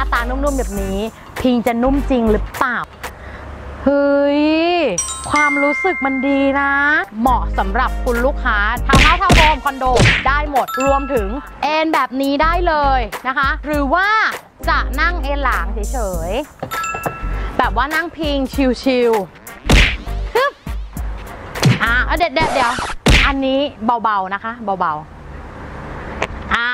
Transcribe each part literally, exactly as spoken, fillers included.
าตานุ่มๆแบบนี้พิงจะนุ่มจริงหรือเปล่าเฮ้ยความรู้สึกมันดีนะเหมาะสำหรับคุณลูกค้าทาวน์เฮ้าส์ทาวน์โฮมคอนโดได้หมดรวมถึงเอนแบบนี้ได้เลยนะคะหรือว่าจะนั่งเอนหลังเฉยๆแบบว่านั่งพิงชิลๆฮึบอ่ะเด็ดๆเดี๋ยวอันนี้เบาๆนะคะเบาๆอ่ะ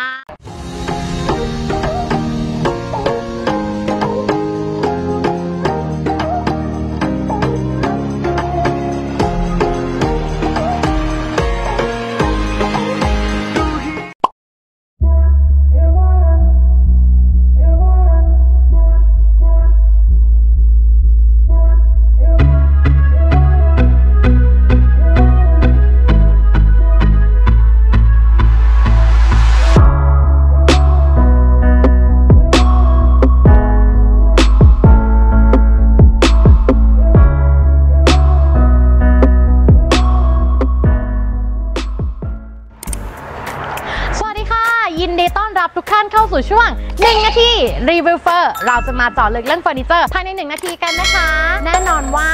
ยินดีต้อนรับทุกท่านเข้าสู่ช่วงหนึ่งนาทีรีวิวเฟอร์เราจะมาเจาะลึกเรื่องเฟอร์นิเจอร์ภายในหนึ่งนาทีกันนะคะแน่นอนว่า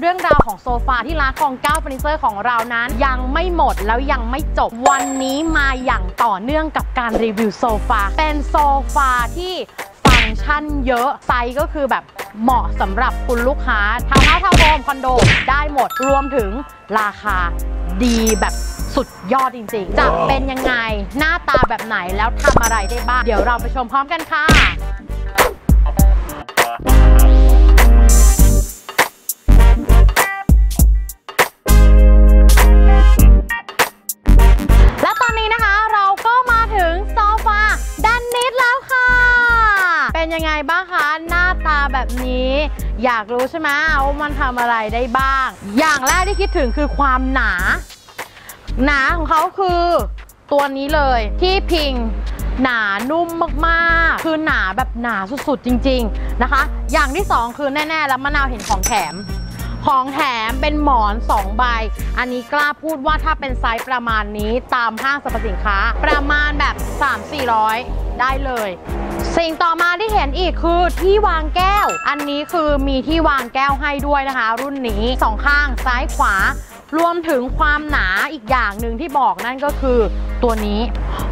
เรื่องราวของโซฟาที่ร้านคลองเก้าเฟอร์นิเจอร์ของเรานั้นยังไม่หมดแล้วยังไม่จบวันนี้มาอย่างต่อเนื่องกับการรีวิวโซฟาเป็นโซฟาที่ฟังก์ชันเยอะไซส์ก็คือแบบเหมาะสำหรับคุณลูกค้าทาวน์เฮ้าส์ทาวน์โฮมคอนโดได้หมดรวมถึงราคาดีแบบสุดยอดจริงๆจะเป็นยังไงหน้าตาแบบไหนแล้วทำอะไรได้บ้างเดี๋ยวเราไปชมพร้อมกันค่ะและตอนนี้นะคะเราก็มาถึงโซฟาด้านนิดแล้วค่ะเป็นยังไงบ้างคะหน้าตาแบบนี้อยากรู้ใช่ไหมว่ามันทำอะไรได้บ้างอย่างแรกที่คิดถึงคือความหนาหนาของเขาคือตัวนี้เลยที่พิงหนานุ่มมากๆคือหนาแบบหนาสุดๆจริงๆนะคะอย่างที่สองคือแน่ๆแล้วมะนาวเห็นของแถมของแถมเป็นหมอนสองใบอันนี้กล้าพูดว่าถ้าเป็นไซส์ประมาณนี้ตามห้างสรรพสินค้าประมาณแบบ สามถึงสี่ร้อย ได้เลยสิ่งต่อมาที่เห็นอีกคือที่วางแก้วอันนี้คือมีที่วางแก้วให้ด้วยนะคะรุ่นนี้สองข้างซ้ายขวารวมถึงความหนาอีกอย่างหนึ่งที่บอกนั่นก็คือตัวนี้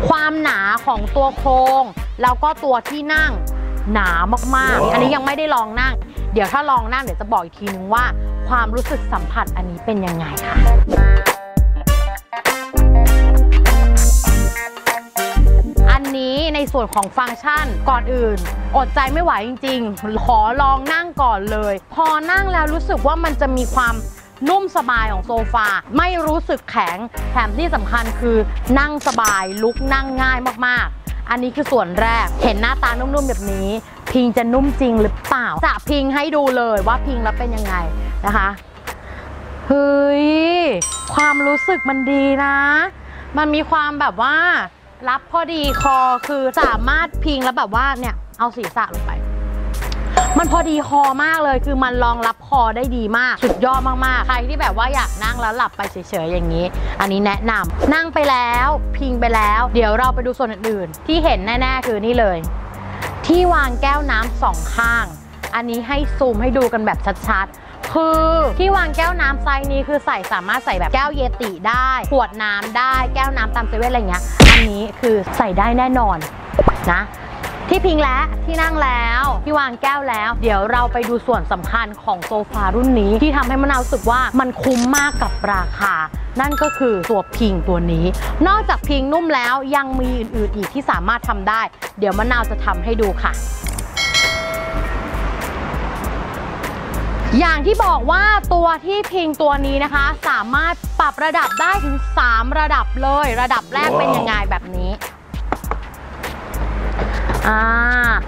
ความหนาของตัวโครงแล้วก็ตัวที่นั่งหนามากๆ wow. อันนี้ยังไม่ได้ลองนั่งเดี๋ยวถ้าลองนั่งเดี๋ยวจะบอกอีกทีนึงว่าความรู้สึกสัมผัสอันนี้เป็นยังไงค่ะอันนี้ในส่วนของฟังก์ชันก่อนอื่นอดใจไม่ไหวจริงๆขอลองนั่งก่อนเลยพอนั่งแล้วรู้สึกว่ามันจะมีความนุ่มสบายของโซฟาไม่รู้สึกแข็งแถมที่สำคัญคือนั่งสบายลุกนั่งง่ายมากๆอันนี้คือส่วนแรกเห็นหน้าตานุ่มๆแบบนี้พิงจะนุ่มจริงหรือเปล่าจะพิงให้ดูเลยว่าพิงแล้วเป็นยังไงนะคะเฮ้ยความรู้สึกมันดีนะมันมีความแบบว่ารับพอดีคอคือสามารถพิงแล้วแบบว่าเนี่ยเอาศีรษะลงไปมันพอดีคอมากเลยคือมันรองรับคอได้ดีมากสุดยอดมากๆใครที่แบบว่าอยากนั่งแล้วหลับไปเฉยๆอย่างนี้อันนี้แนะนำนั่งไปแล้วพิงไปแล้วเดี๋ยวเราไปดูส่วนอื่นๆที่เห็นแน่ๆคือนี่เลยที่วางแก้วน้ำสองข้างอันนี้ให้ซูมให้ดูกันแบบชัดๆคือที่วางแก้วน้ำไซส์นี้คือใส่สามารถใส่แบบแก้วเยติได้ขวดน้ำได้แก้วน้ำตามเซเว่นอะไรเงี้ยอันนี้คือใส่ได้แน่นอนนะที่พิงแล้วที่นั่งแล้วที่วางแก้วแล้วเดี๋ยวเราไปดูส่วนสำคัญของโซฟารุ่นนี้ที่ทำให้มะนาวรู้สึกว่ามันคุ้มมากกับราคานั่นก็คือตัวพิงตัวนี้นอกจากพิงนุ่มแล้วยังมีอื่นๆอีกที่สามารถทำได้เดี๋ยวมะนาวจะทำให้ดูค่ะอย่างที่บอกว่าตัวที่พิงตัวนี้นะคะสามารถปรับระดับได้ถึงสามระดับเลยระดับแรก wow. เป็นยังไงแบบนี้อ่า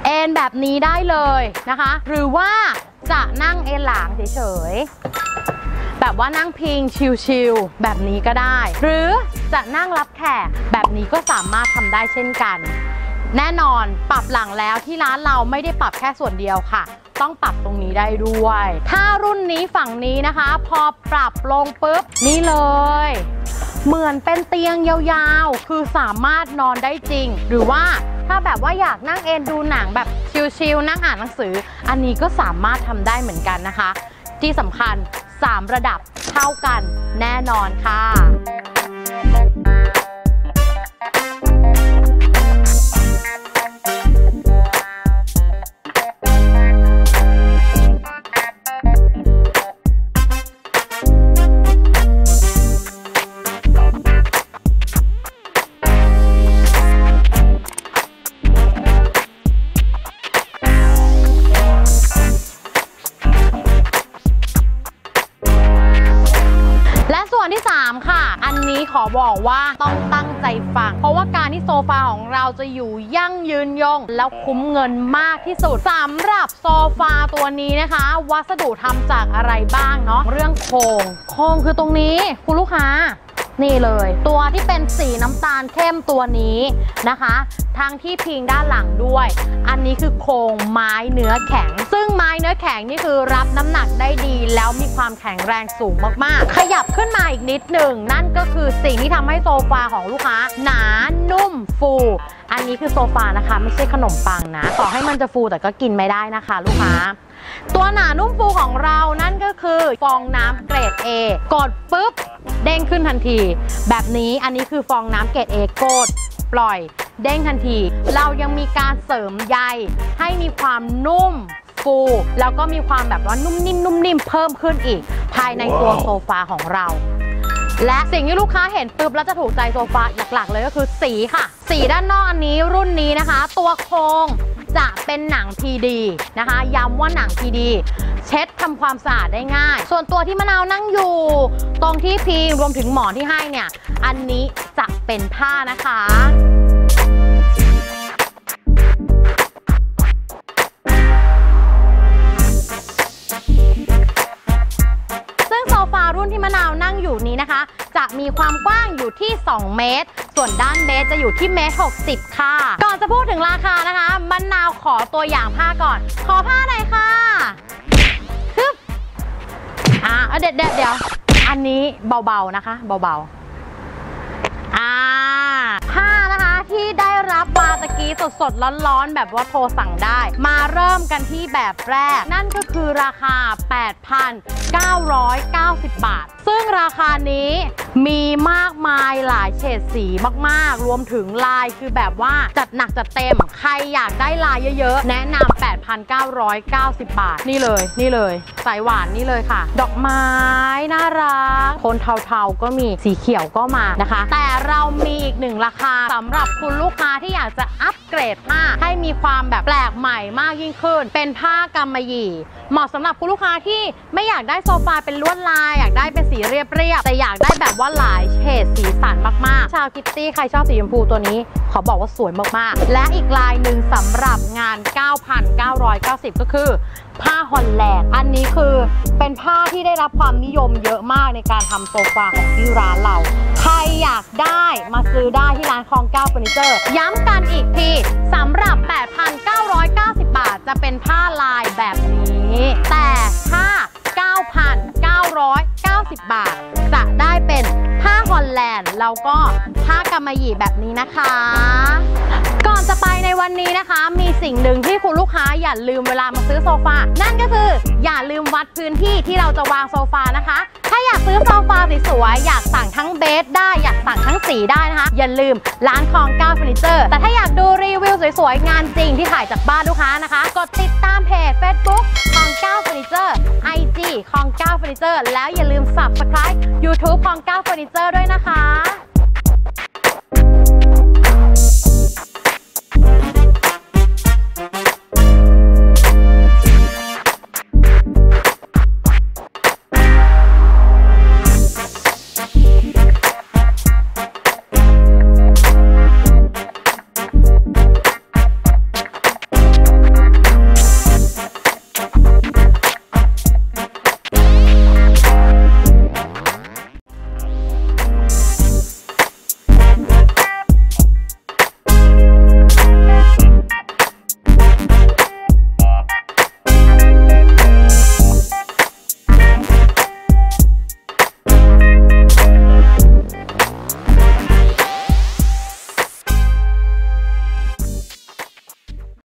เอนแบบนี้ได้เลยนะคะหรือว่าจะนั่งเอนหลังเฉยๆแบบว่านั่งพิงชิลๆแบบนี้ก็ได้หรือจะนั่งรับแขกแบบนี้ก็สามารถทำได้เช่นกันแน่นอนปรับหลังแล้วที่ร้านเราไม่ได้ปรับแค่ส่วนเดียวค่ะต้องปรับตรงนี้ได้ด้วยถ้ารุ่นนี้ฝั่งนี้นะคะพอปรับลงปุ๊บนี่เลยเหมือนเป็นเตียงยาวๆคือสามารถนอนได้จริงหรือว่า ถ้าแบบว่าอยากนั่งเอนดูหนังแบบชิลๆนั่งอ่านหนังสืออันนี้ก็สามารถทำได้เหมือนกันนะคะที่สำคัญสามระดับเท่ากันแน่นอนค่ะสามค่ะอันนี้ขอบอกว่าต้องตั้งใจฟังเพราะว่าการที่โซฟาของเราจะอยู่ยั่งยืนยงแล้วคุ้มเงินมากที่สุดสำหรับโซฟาตัวนี้นะคะวัสดุทำจากอะไรบ้างเนาะเรื่องโครงโครงคือตรงนี้คุณลูกค้านี่เลยตัวที่เป็นสีน้ำตาลเข้มตัวนี้นะคะทางที่พิงด้านหลังด้วยอันนี้คือโครงไม้เนื้อแข็งซึ่งไม้เนื้อแข็งนี่คือรับน้ำหนักได้ดีแล้วมีความแข็งแรงสูงมากๆขยับขึ้นมาอีกนิดหนึ่งนั่นก็คือสิ่งที่ทำให้โซฟาของลูกค้าหนานุ่มฟูอันนี้คือโซฟานะคะไม่ใช่ขนมปังนะต่อให้มันจะฟูแต่ก็กินไม่ได้นะคะลูกค้าตัวหนานุ่มฟูของเรานั่นก็คือฟองน้ำเกรด เอ กดปุ๊บเด้งขึ้นทันทีแบบนี้อันนี้คือฟองน้ำเกรด เอ กดปล่อยเด้งทันทีเรายังมีการเสริมใยให้มีความนุ่มฟูแล้วก็มีความแบบว่านุ่มนิ่มนุ่มนิ่มเพิ่มขึ้นอีกภายในตัวโซฟาของเราและสิ่งที่ลูกค้าเห็นปุ๊บแล้วจะถูกใจโซฟาหลักๆเลยก็คือสีค่ะสีด้านนอกอันนี้รุ่นนี้นะคะตัวโครงจะเป็นหนัง พี ดี นะคะย้ำว่าหนัง พี ดี เช็ดทำความสะอาดได้ง่ายส่วนตัวที่มะนาวนั่งอยู่ตรงที่พิงรวมถึงหมอนที่ให้เนี่ยอันนี้จะเป็นผ้านะคะซึ่งโซฟารุ่นที่มะนาวนั่งอยู่นี้นะคะจะมีความกว้างอยู่ที่สองเมตรส่วนด้านเบสจะอยู่ที่เมตรหกสิบค่ะก่อนจะพูดถึงราคานะคะมะนาวขอตัวอย่างผ้าก่อนขอผ้าหน่อยค่ะฮึบอ่ะเด็ดเด็ดเดี๋ยวอันนี้เบาๆนะคะเบาๆอ่าผ้านะคะที่ได้รับมาตะกี้สดๆร้อนๆแบบว่าโทรสั่งได้มาเริ่มกันที่แบบแรกนั่นก็คือราคา แปดพันเก้าร้อยเก้าสิบ บาทซึ่งราคานี้มีมากมายหลายเฉดสีมากๆรวมถึงลายคือแบบว่าจัดหนักจัดเต็มใครอยากได้ลายเยอะๆแนะนำ แปดพันเก้าร้อยเก้าสิบ บาทนี่เลยนี่เลยสายหวานนี่เลยค่ะดอกไม้น่ารักโทนเทาๆก็มีสีเขียวก็มานะคะแต่เรามีอีกหนึ่งราคาสำหรับคุณลูกค้าที่อยากจะอัปเกรดผ้าให้มีความแบบแปลกใหม่มากยิ่งขึ้นเป็นผ้ากำมะหยี่เหมาะสำหรับคุณลูกค้าที่ไม่อยากได้โซฟาเป็นลวดลายอยากได้เป็นสีเรียบๆแต่อยากได้แบบว่าหลายเฉดสีสันมากๆชาวคิตตี้ใครชอบสีชมพูตัวนี้ขอบอกว่าสวยมากๆและอีกลายหนึ่งสำหรับงาน เก้าพันเก้าร้อยเก้าสิบ ก็คือผ้าฮอลแลนด์อันนี้คือเป็นผ้าที่ได้รับความนิยมเยอะมากในการทำโซฟาของที่ร้านเราใครอยากได้มาซื้อได้ที่ร้านคลองเก้าเฟอร์นิเจอร์ย้ำกันอีกทีสำหรับ แปดพันเก้าร้อยเก้าสิบ บาทจะเป็นผ้าลายแบบนี้แต่ถ้า เก้าพันเก้าร้อยเก้าสิบ บาทจะได้เป็นผ้าฮอลแลนด์แล้วก็ผ้ากำมะหยี่แบบนี้นะคะก่อนจะไปในวันนี้นะคะมีสิ่งหนึ่งที่คุณลูกค้าอย่าลืมเวลามาซื้อโซฟานั่นก็คืออย่าลืมวัดพื้นที่ที่เราจะวางโซฟานะคะถ้าอยากซื้อโซฟาสวยๆอยากสั่งทั้งเบสได้อยากสั่งทั้งสีได้นะคะอย่าลืมร้านคลองเก้าเฟอร์นิเจอร์แต่ถ้าอยากดูรีวิวสวยๆงานจริงที่ถ่ายจากบ้านลูกค้านะคะกดติดตามเพจ Facebook คลองเก้าเฟอร์นิเจอร์ ไอ จี คลองเก้าเฟอร์นิเจอร์แล้วอย่าลืม Subscribe YouTube คลองเก้าเฟอร์นิเจอร์ด้วยนะคะ